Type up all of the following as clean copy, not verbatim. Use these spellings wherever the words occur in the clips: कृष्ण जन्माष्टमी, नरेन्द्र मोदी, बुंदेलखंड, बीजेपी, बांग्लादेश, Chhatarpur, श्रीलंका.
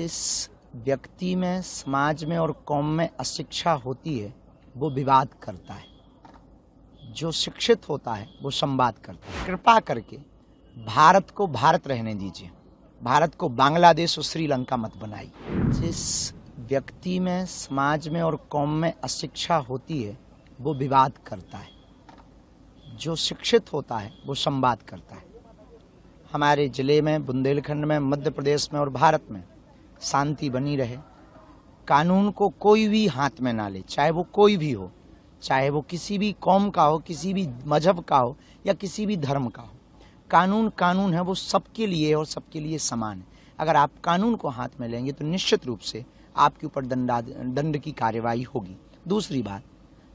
जिस व्यक्ति में, समाज में और कौम में अशिक्षा होती है वो विवाद करता है, जो शिक्षित होता है वो संवाद करता है। कृपा करके भारत को भारत रहने दीजिए, भारत को बांग्लादेश और श्रीलंका मत बनाइए। जिस व्यक्ति में, समाज में और कौम में अशिक्षा होती है वो विवाद करता है, जो शिक्षित होता है वो संवाद करता है। हमारे ज़िले में, बुंदेलखंड में, मध्य प्रदेश में और भारत में शांति बनी रहे। कानून को कोई भी हाथ में ना ले, चाहे वो कोई भी हो, चाहे वो किसी भी कौम का हो, किसी भी मजहब का हो या किसी भी धर्म का हो। कानून कानून है, वो सबके लिए और सबके लिए समान है। अगर आप कानून को हाथ में लेंगे तो निश्चित रूप से आपके ऊपर दंड की कार्रवाई होगी। दूसरी बात,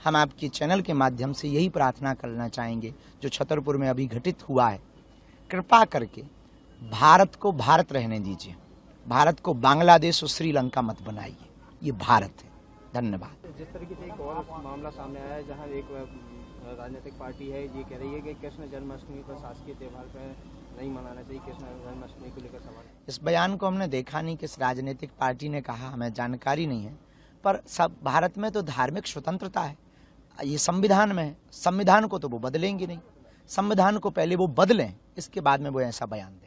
हम आपके चैनल के माध्यम से यही प्रार्थना करना चाहेंगे जो छतरपुर में अभी घटित हुआ है, कृपा करके भारत को भारत रहने दीजिए, भारत को बांग्लादेश और श्रीलंका मत बनाइए, ये भारत है। धन्यवाद। जिस तरीके से एक और मामला सामने आया है जहां एक राजनीतिक पार्टी है ये कह रही है कि कृष्ण जन्माष्टमी पर शासकीय त्यौहार पर नहीं मनाना चाहिए, कृष्ण जन्माष्टमी को लेकर सवाल। इस बयान को हमने देखा नहीं, किस राजनीतिक पार्टी ने कहा हमें जानकारी नहीं है, पर सब भारत में तो धार्मिक स्वतंत्रता है, ये संविधान में है। संविधान को तो वो बदलेंगे नहीं, संविधान को पहले वो बदलें, इसके बाद में वो ऐसा बयान दें।